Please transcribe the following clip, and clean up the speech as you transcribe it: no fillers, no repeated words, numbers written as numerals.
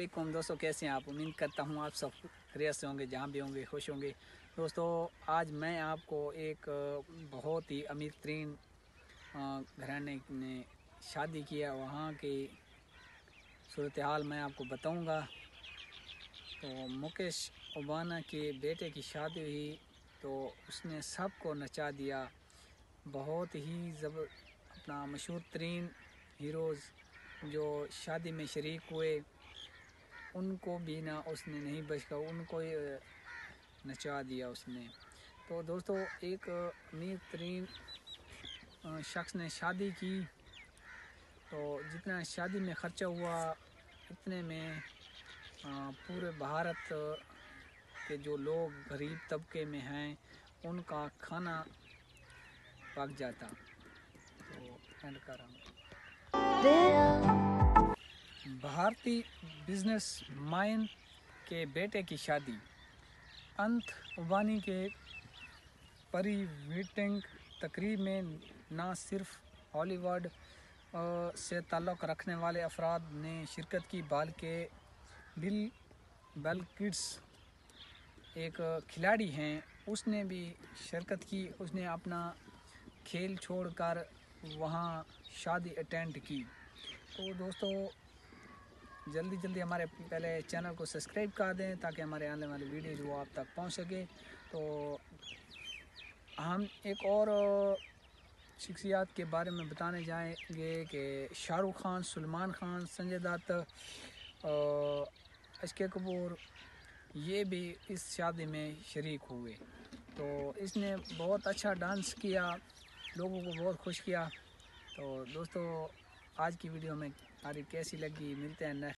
अस्सलाम दोस्तों, कैसे हैं आप? उम्मीद करता हूं आप सब खैरियत से होंगे, जहां भी होंगे खुश होंगे। दोस्तों आज मैं आपको एक बहुत ही अमीर तरीन घराने ने शादी किया, वहां की सूरत हाल मैं आपको बताऊंगा। तो मुकेश अंबानी के बेटे की शादी हुई तो उसने सबको नचा दिया। बहुत ही अपना मशहूर तरीन हीरोज़ जो शादी में शरीक हुए उनको भी ना उसने नहीं बचका, उनको नचा दिया उसने। तो दोस्तों एक अमीर तरीन शख्स ने शादी की तो जितना शादी में ख़र्चा हुआ इतने में पूरे भारत के जो लोग गरीब तबके में हैं उनका खाना पक जाता। तो एंड कर रहा हूँ। भारतीय बिजनेसमैन के बेटे की शादी। अंत अंबानी के परी मीटिंग तकरीब में ना सिर्फ हॉलीवुड से ताल्लुक़ रखने वाले अफराद ने शिरकत की बल्कि बिल बलकड्स एक खिलाड़ी हैं उसने भी शिरकत की। उसने अपना खेल छोड़कर वहाँ शादी अटेंड की। तो दोस्तों जल्दी जल्दी हमारे पहले चैनल को सब्सक्राइब कर दें ताकि हमारे आने वाले वीडियोज़ वो आप तक पहुँच सके। तो हम एक और शख्सियत के बारे में बताने जाएंगे कि शाहरुख खान, सलमान खान, संजय दत्त, अभिषेक कपूर ये भी इस शादी में शरीक हुए। तो इसने बहुत अच्छा डांस किया, लोगों को बहुत खुश किया। तो दोस्तों आज की वीडियो में आरिफ कैसी लगी, मिलते हैं नेक्स्ट।